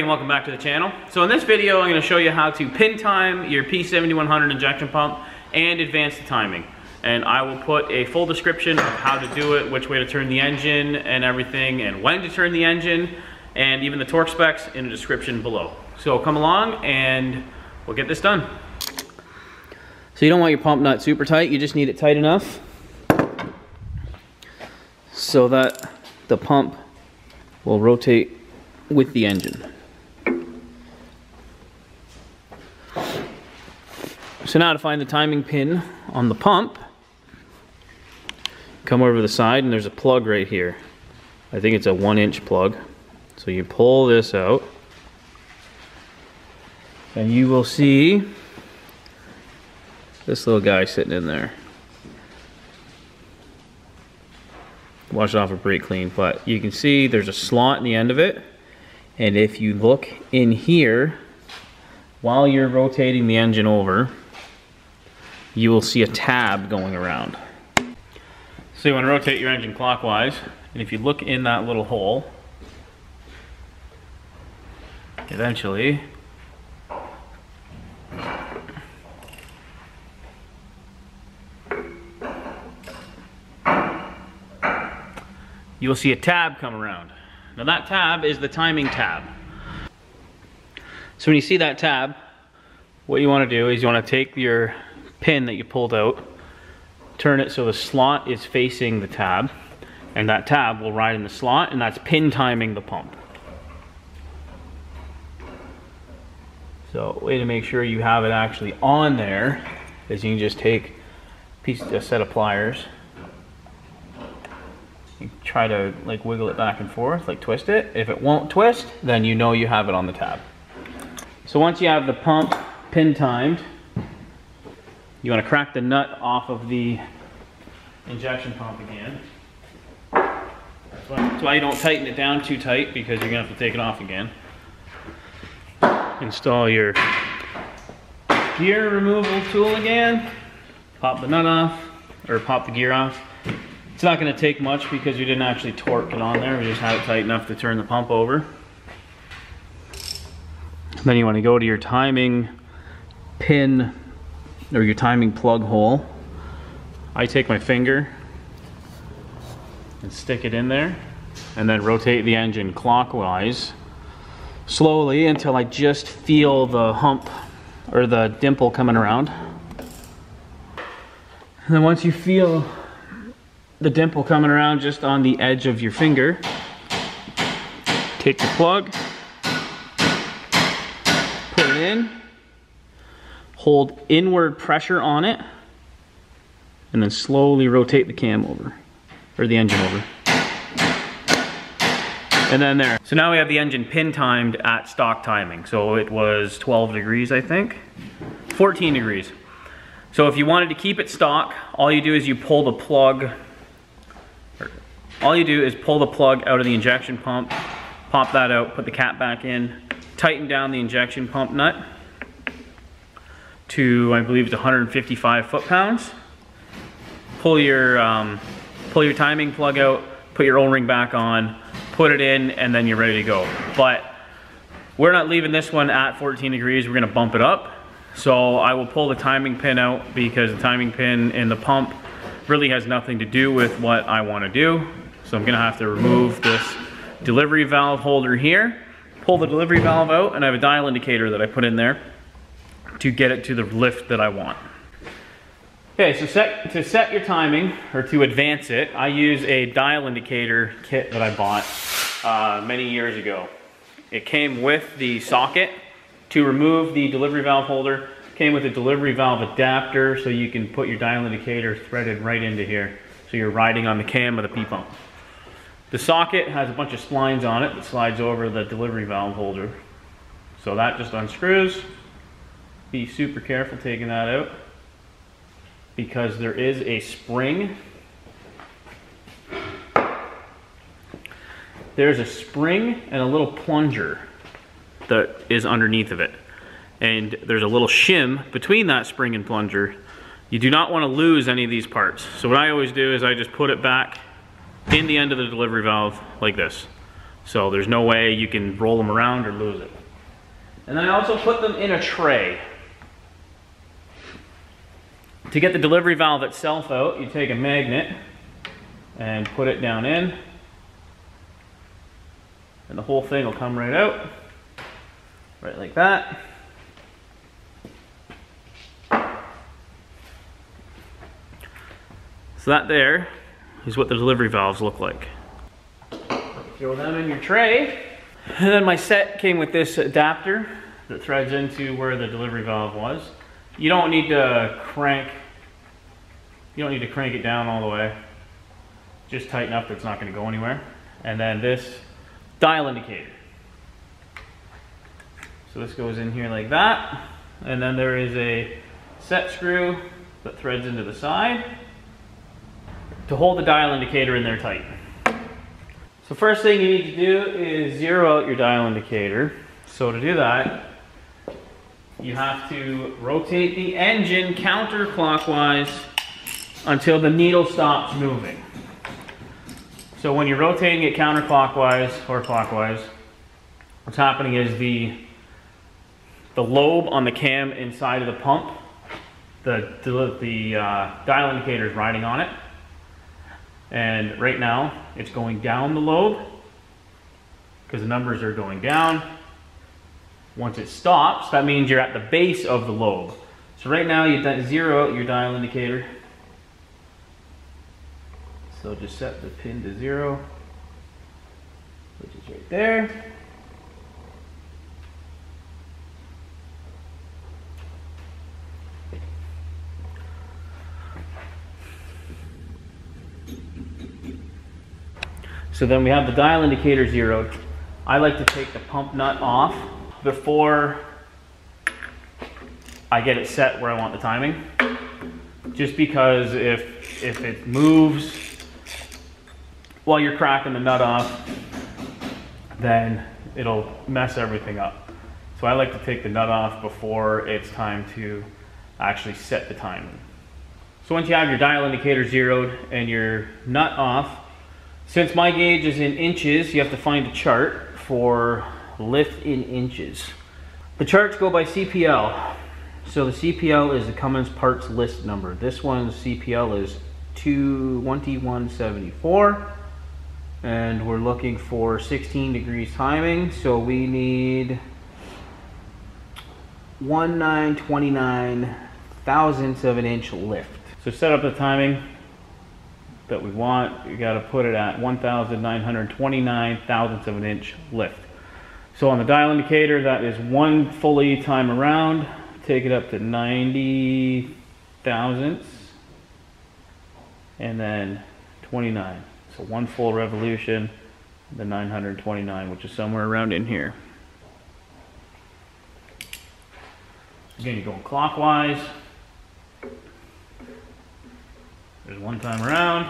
everybody and welcome back to the channel. So in this video I'm going to show you how to pin time your P7100 injection pump and advance the timing. And I will put a full description of how to do it, which way to turn the engine and everything, and when to turn the engine, and even the torque specs in the description below. So come along and we'll get this done. So you don't want your pump nut super tight, you just need it tight enough so that the pump will rotate with the engine. So now to find the timing pin on the pump, come over to the side and there's a plug right here. I think it's a 1-inch plug. So you pull this out and you will see this little guy sitting in there. Wash it off with brake clean, but you can see there's a slot in the end of it. And if you look in here, while you're rotating the engine over, you will see a tab going around. So you want to rotate your engine clockwise, and if you look in that little hole, eventually you will see a tab come around. Now that tab is the timing tab. So when you see that tab, what you want to do is you want to take your pin that you pulled out, turn it so the slot is facing the tab, and that tab will ride in the slot, and that's pin timing the pump. So way to make sure you have it actually on there is you can just take a set of pliers. You try to like wiggle it back and forth, like twist it. If it won't twist, then you know you have it on the tab. So once you have the pump pin timed, you want to crack the nut off of the injection pump again. That's why you don't tighten it down too tight, because you're going to have to take it off again. Install your gear removal tool again. Pop the nut off, or pop the gear off. It's not going to take much because we didn't actually torque it on there. We just had it tight enough to turn the pump over. Then you want to go to your timing pin or your timing plug hole. I take my finger and stick it in there and then rotate the engine clockwise slowly until I just feel the hump or the dimple coming around. And then once you feel the dimple coming around just on the edge of your finger, take the plug, put it in, hold inward pressure on it, and then slowly rotate the cam over, or the engine over. And then there. So now we have the engine pin timed at stock timing. So it was 12 degrees, I think, 14 degrees. So if you wanted to keep it stock, all you do is you pull the plug. All you do is pull the plug out of the injection pump, pop that out, put the cap back in, tighten down the injection pump nut to, I believe it's 155 foot-pounds. Pull your timing plug out, put your O-ring back on, put it in, and then you're ready to go. But we're not leaving this one at 14 degrees, we're gonna bump it up. So I will pull the timing pin out because the timing pin in the pump really has nothing to do with what I wanna do. So I'm gonna have to remove this delivery valve holder here, pull the delivery valve out, and I have a dial indicator that I put in there to get it to the lift that I want. Okay, so to set your timing, or to advance it, I use a dial indicator kit that I bought many years ago. It came with the socket to remove the delivery valve holder, came with a delivery valve adapter so you can put your dial indicator threaded right into here so you're riding on the cam of the P-pump. The socket has a bunch of splines on it that slides over the delivery valve holder. So that just unscrews. Be super careful taking that out because there is a spring. There's a spring and a little plunger that is underneath of it. And there's a little shim between that spring and plunger. You do not want to lose any of these parts. So what I always do is I just put it back in the end of the delivery valve like this. So there's no way you can roll them around or lose it. And I also put them in a tray. To get the delivery valve itself out, you take a magnet and put it down in, and the whole thing will come right out, right like that. So that there is what the delivery valves look like. Throw them in your tray. And then my set came with this adapter that threads into where the delivery valve was. You don't need to crank it down all the way. Just tight enough that it's not going to go anywhere. And then this dial indicator. So this goes in here like that. And then there is a set screw that threads into the side to hold the dial indicator in there tight. So first thing you need to do is zero out your dial indicator. So to do that, you have to rotate the engine counterclockwise until the needle stops moving. So when you're rotating it counterclockwise or clockwise, what's happening is the lobe on the cam inside of the pump, the dial indicator is riding on it. And right now, it's going down the lobe because the numbers are going down. Once it stops, that means you're at the base of the lobe. So right now, you zero out your dial indicator. So just set the pin to 0, which is right there. So then we have the dial indicator zeroed. I like to take the pump nut off before I get it set where I want the timing. Just because if it moves while you're cracking the nut off, then it'll mess everything up. So I like to take the nut off before it's time to actually set the timing. So once you have your dial indicator zeroed and your nut off, since my gauge is in inches, you have to find a chart for lift in inches. The charts go by CPL. So the CPL is the Cummins parts list number. This one's CPL is 2174. And we're looking for 16 degrees timing. So we need 1929 thousandths of an inch lift. So set up the timing that we want. You got to put it at 1929 thousandths of an inch lift. So on the dial indicator, that is one fully time around. Take it up to 90 thousandths and then 29. So one full revolution, the 929, which is somewhere around in here. Again, you're going clockwise. There's one time around.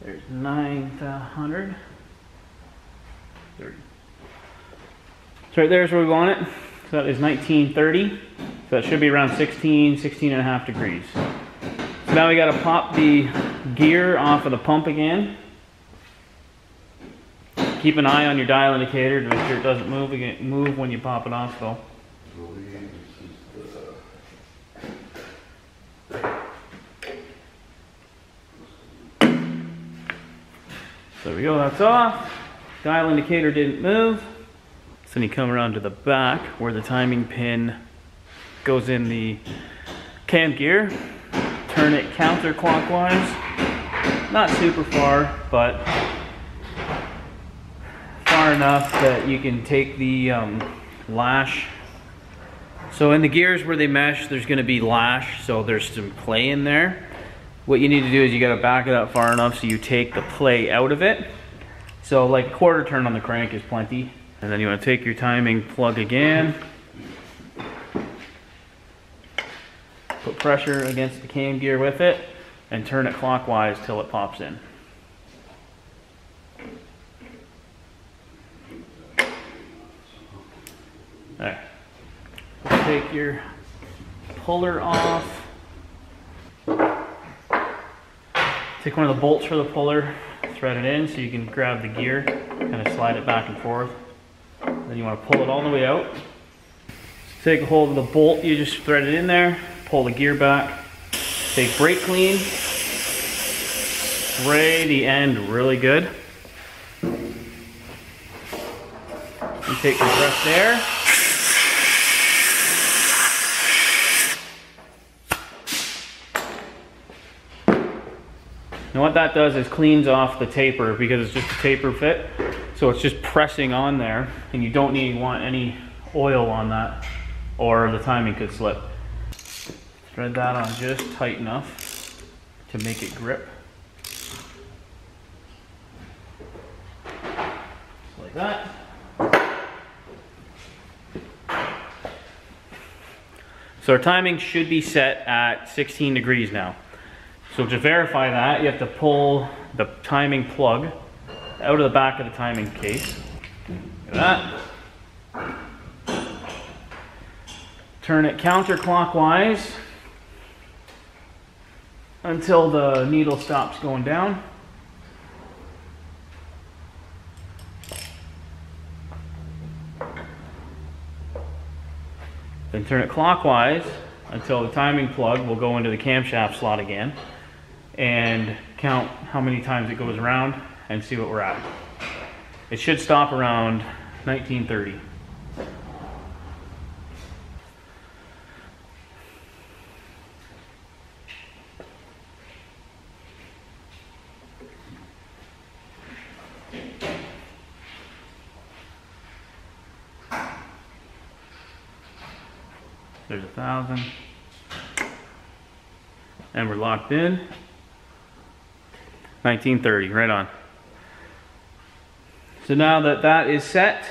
There's 930. So right there's where we want it. So that is 1930. So that should be around 16 and a half degrees. So now we got to pop the gear off of the pump again. Keep an eye on your dial indicator to make sure it doesn't move when you pop it off though. There we go, that's off. Dial indicator didn't move. So then you come around to the back where the timing pin goes in the cam gear. Turn it counterclockwise. Not super far, but enough that you can take the lash. So in the gears where they mesh, there's going to be lash, so there's some play in there. What you need to do is you got to back it up far enough so you take the play out of it. So like a quarter turn on the crank is plenty. And then you want to take your timing plug again, put pressure against the cam gear with it, and turn it clockwise till it pops in. There. Take your puller off. Take one of the bolts for the puller, thread it in so you can grab the gear, kind of slide it back and forth. Then you want to pull it all the way out. Take a hold of the bolt, you just thread it in there, pull the gear back. Take brake clean, spray the end really good. And take compressed air. And what that does is cleans off the taper because it's just a taper fit. So it's just pressing on there and you don't want any oil on that or the timing could slip. Thread that on just tight enough to make it grip. Just like that. So our timing should be set at 16 degrees now. So to verify that, you have to pull the timing plug out of the back of the timing case. Look at that. Turn it counterclockwise until the needle stops going down. Then turn it clockwise until the timing plug will go into the camshaft slot again. And count how many times it goes around and see what we're at. It should stop around 1930. There's 1,000. And we're locked in. 1930, right on. So now that that is set,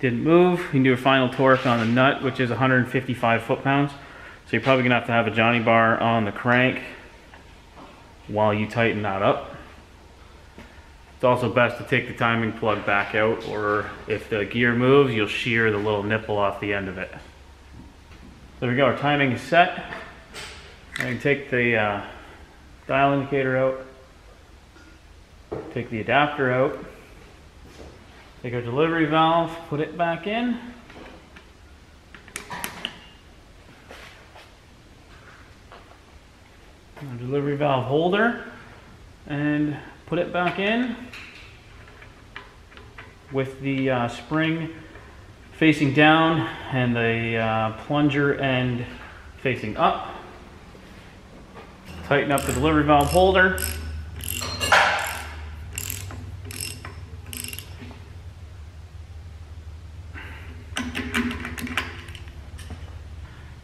didn't move, you can do a final torque on the nut, which is 155 foot-pounds. So you're probably gonna have to have a Johnny bar on the crank while you tighten that up. It's also best to take the timing plug back out, or if the gear moves, you'll shear the little nipple off the end of it. There we go, our timing is set. I can take the dial indicator out, take the adapter out, take our delivery valve, put it back in. Our delivery valve holder, and put it back in with the spring facing down and the plunger end facing up. Tighten up the delivery valve holder.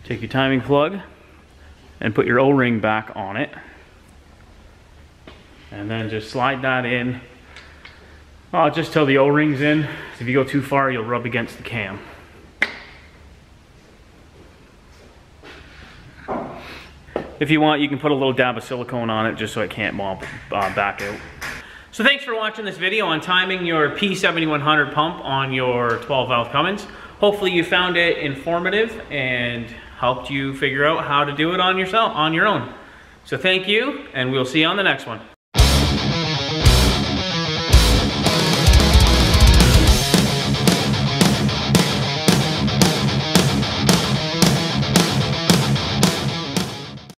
Take your timing plug and put your O-ring back on it. And then just slide that in. Oh, just till the O-ring's in. So if you go too far, you'll rub against the cam. If you want, you can put a little dab of silicone on it just so it can't mop back out. So thanks for watching this video on timing your P7100 pump on your 12-valve Cummins. Hopefully you found it informative and helped you figure out how to do it on your own. So thank you, and we'll see you on the next one.